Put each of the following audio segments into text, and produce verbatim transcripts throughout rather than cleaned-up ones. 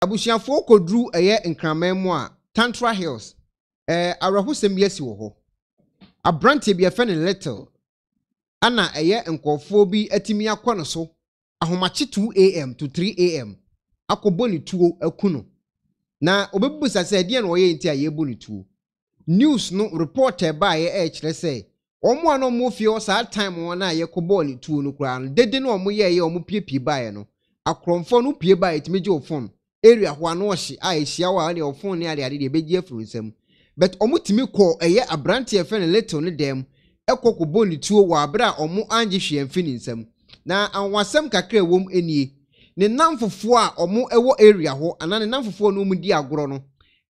Abusiafo kodru eye nkramam a Tantra Hills eh awrahosem biasi wo ho abrante bi efe ne little ana eye nkofo bi atimi akọ no so ahomache two a m to three a m akoboni tuo akuno na obebusa se de na oye ntia ye boni tuo news no reporter ba ye e kire se omo ano mo fie o sa time won na ye koboni tuo no kura no dede na omo ye ye omo piepie ba ye no akromfo no pie ba ye timije ofon area ho anohye a ehia wa ne ofon ne ade ade de beji afru nsam but omutimi ko eye abrante efe ne little ne dem ekoko boni tuo wa abra omo anje hwe amfini nsam na anwasam kakra wom enie ne namfofo a omo ewo area ho ana ne namfofo no omudi agoro no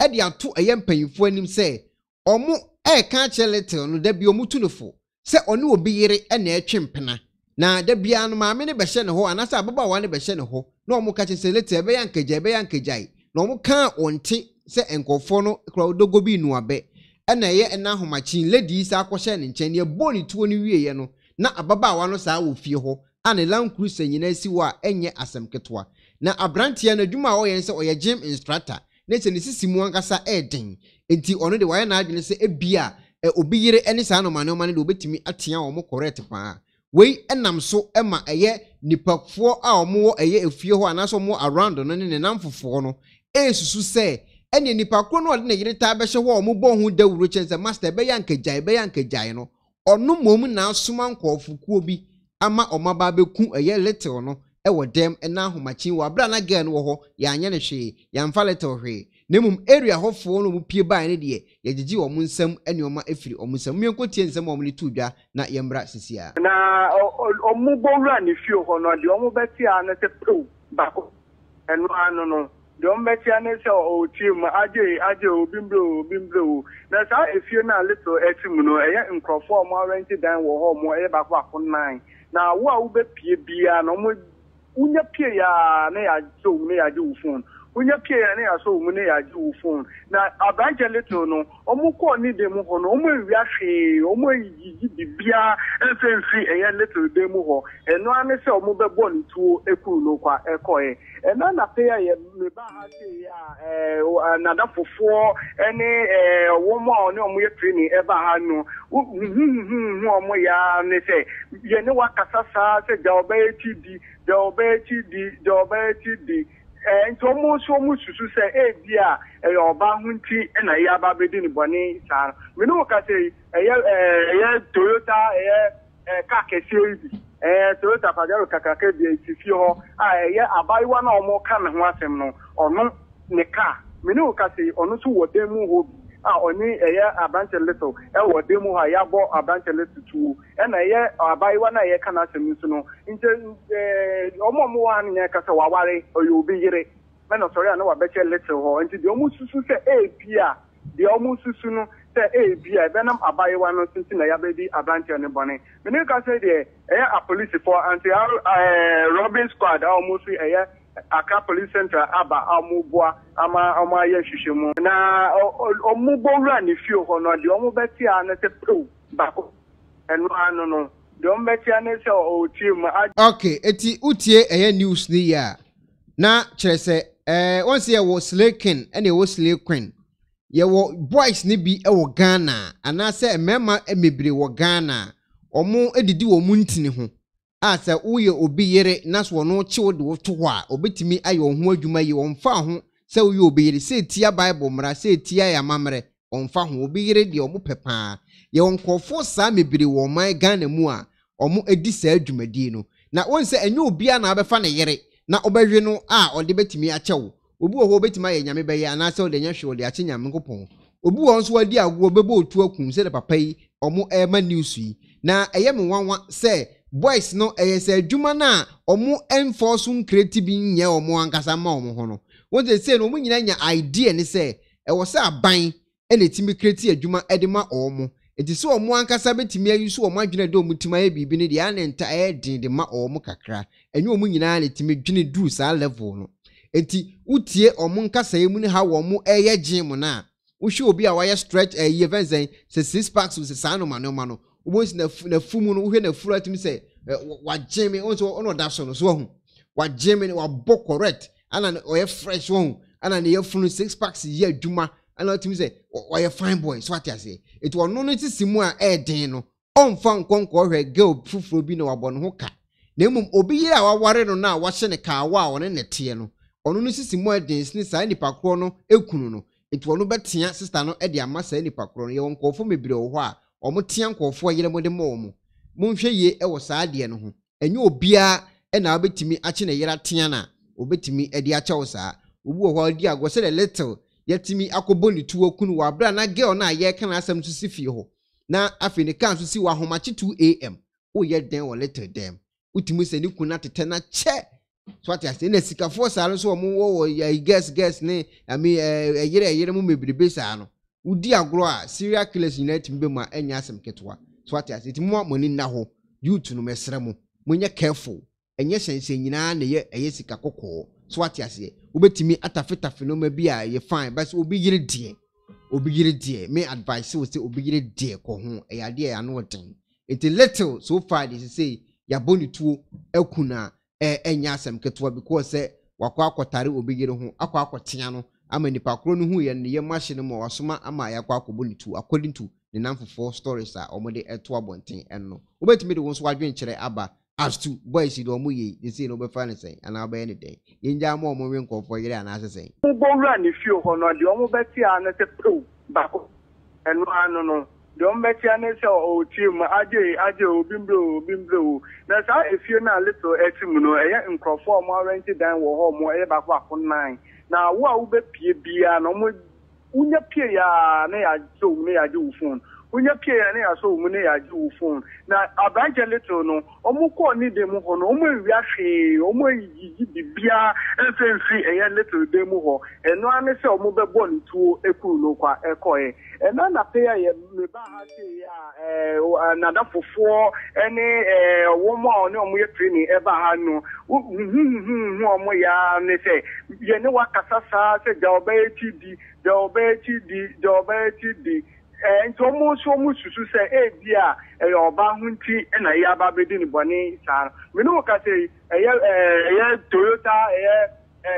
e de ato eye mpanyifo anim se omo e ka che little no da bi omutu nofo se one obi yire e na etwempena na da bia no maame ne behye ne ho anasa ababa wa ne behye ne ho no omo ka che se little ebe ya nkeje ebe ya nkejai no omo ka onte se enkofo no kra odogo bi nu abe e na ye na homachin lady sa akwhye ne nche ne boni tuo ni wieye no na ababa wa no sa wo fie ho ane lan cruise nyina si wa enye asemketwa na abrantia na dwuma wo yense oye gym instructor ne se ne sisimu ankasa eden enti ono de wa na adwene se ebia e obi yire ene sa no mane mane de obetimi atia omo correct pa wei enam so ema eye nipakfo a omo eye efie ho anaso mo around no ne nanfofo no esusu se ene nipakro no de ne yire ta be hye ho omo bo hu dawuro chense master be yankejai be yankejai no ono mom na asoma nkwofukuo bi ama omaba beku eye little no ewo dem ena homachi wa bra na girl no ho ya anya ne hwe ya mfa little hwe nemum area hofo no mu pie ban ne de ya gigi wo munsam anioma efiri omunsam myenkotie nsam wo ne tudwa na yembra sisia na omubowura ne fio ho no de omubetia ne se pro bako enu anu no de omubetia ne se o team aje aje obimbro bimbro na sa efio na little etim no eye nkrofo omo arrange dan wo ho mo eye bako akon nine na wo a wo be pie bia na mo unya pie ya na ya zo me ya do phone unya pie ya na ya so mu na ya do phone na abanje little no omo ko ni dem ho no omo wi ahwe omo yiji bibia enfenfi eya little dem ho eno ane se omo be bo ni tuo eku no kwa ekoye ena na pia ye me ba ha se ya eh another fofo ene eh wo mo oni omo ye training e ba ha no hu omo ya ne se ye ne wa kasasa se ga obe ti di the obeti di the obeti di eh nto mo so mo susu se e dia e oba hunti e na ya ba bedi ni boni sa me no ka se eh eh Toyota eh ka kesi bi eh Toyota Pajero kakaka bi ti fi ho ah eh abaiwa na omo ka me ho asem no ono ne ka me no ka se ono so wodemu ho ah oni eh abranche little e wodemu ha ya bo abranche little tu e na ye abaiwa na ye kana asem nso no nje eh omo mo wa anya kasa waware oyobi yire me no sorry ana wa beche little ho nti de omo susu se e bia de omo susu no se e bia be nam abaiwa no nti na ya be di abranche ne bone me ne ka say de eh a police for anti eh robbing squad omo su eh aka police center aba amubwa ama ama ye hwehwemu na omo bowura ne fio ho no de omo betia ne se pro bako eno ano no Don't bet you any so team. Okay, eti utie eye news ni ya. Na chese eh once ye wo slaking and ye wo slaking. Ye wo boys ni bi e wo Ghana ana se mema e mebre wo Ghana. Omo edidi wo muntini ho. Asa uye obi yere na so no che wo de wo to ho a obetimi ayo ho adwuma ye wo mfa ho se uye obi yere se tia bible mra se tia ya mamre onfa ho obi yere de omo pepa. Ye onkofo sa mebre wo man Ghana mu a omo edi saa adwumadie no na wonse enye obi a na abefa ne yere na obehwe no a ode betimi achewo obi wo betimi aye nyame beye anase ode nyahwe ode ache nyame nkopon obi wo nso adi agwo bebo otu akun se de papa yi omo e ma news yi na eye me wanwa se boys no eye se adwuma na omo enforce uncreate bi nye omo ankasa ma omo ho no wonse se no omo nyina nya idea ne se e wo se aban ene timi create adwuma edema omo eti so omo ankasa betimi ayusu omo adwene de omutima ye bibi ne de anenta e din de ma omo kakra enye omo nyina ne timi dwene dru sa level no eti utie omo nkasa ye mu ne ha wo mo eye gin mu na wohwe obi a waye stretch e ye venzen se six packs se sano manoma no obo si na na fumu no wohwe na fura timi se wa gin me onso ono da so no so ho wa gin me wa bo correct and an oil fresh one, and an air full six packs a year, Juma, and let him say, why a fine boy, so what I say. It will not notice more air deno. On found concord girl proof will be no abon hoka. Nemum obi our warren on now watching a car wow on a tiano. On notice more days, Nissa any pacrono, Ecuno. It will no better sister no Edia Massa any pacron, your uncle for me below why, or Motianco for Yelamo de Momo. Monshe ye, I was Adiano, and you beer. And I'll be to me aching a yera tiana, obey to me at the achosa, who while dear was a little, yet to me acoboni to a kunwa brana girl na ye can ask them to see you. Now I feel the council see what how much at two a.m. Oh, yet then or later them. Utimus and you could not attend a chair. So what I say, Nessica for Salos or more, ye guess, guess, nay, I mean a year a year may be the besano. Would dear groa, serial killers unite in Bema and Yasam Ketwa. So what I say, it's more money now. You to no mesramo. When you're careful. And yes, and saying, Nay, a yesica cocoa. So what I say, obey me at a feta phenome beer, ye fine, but will be your dear. Obey dear, may advise you to obey dear, cohon, a idea and what thing. It's a little so far, they say, Yaboni two, Elcuna, eh, and Yasam Ketua, because eh, Wakakotari will be your home, Aquacotiano, I'm in the Pacron who and the Yamashin or Suma, and my Aquacoboni two, according to the number four stories are already at two one thing, and no. Obey me the ones who are drinking Abba. As to boys, you don't move, you see, no be fancy, and I'll be anything. In Jamo, moving for you, and as I say, go run if you honor the Omo Betty and let it prove back and run on. The Omo Betty and it's all team, Ajay, Ajay, Bimbo, Bimbo. That's how if you're not little, Etimuno, and conform more rented than we're home, more back on nine. Now, what will be P B and almost Unia may I do, may I do phone. When you pay any so many I do phone. Now a branch a little no, Omuko need them on Omu Yashi, Omo Bia, and free a little demoho, and no one is a mobile born to a cool local ecoe. And then I pay another for four, any one more no more training ever had no. Hm, they say, you know what Casasa said, the obey T D, the obey T D, the obey T D. And almost so much to say, eh, dear, a bound tea and a yabba didn't bonnet. We know what say, a Toyota, a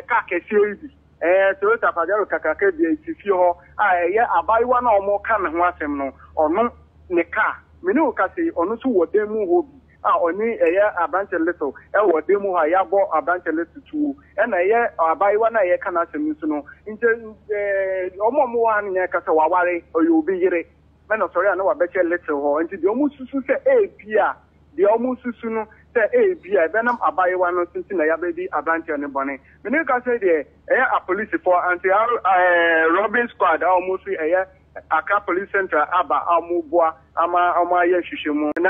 Kaka series, a Toyota Padero Kaka, if you are buy one or more can and watch them or no, Neka. We know what say, or no, so what them will be. Ah, only a year a bunch of little, and what them will have a bunch of little two, and a year or buy one a year can ask them to know. Omo one in Casawari or you'll be here. Men of Soria know a better letter or into the almost say, eh, Pia, the almost soon say, eh, Pia, Benham, I buy one or something, I have a branch on the bonnet. When you can say, there are police for anti Robin squad almost a year, a car police center, Abba, Almuboa, Ama, Ama, Yeshimo.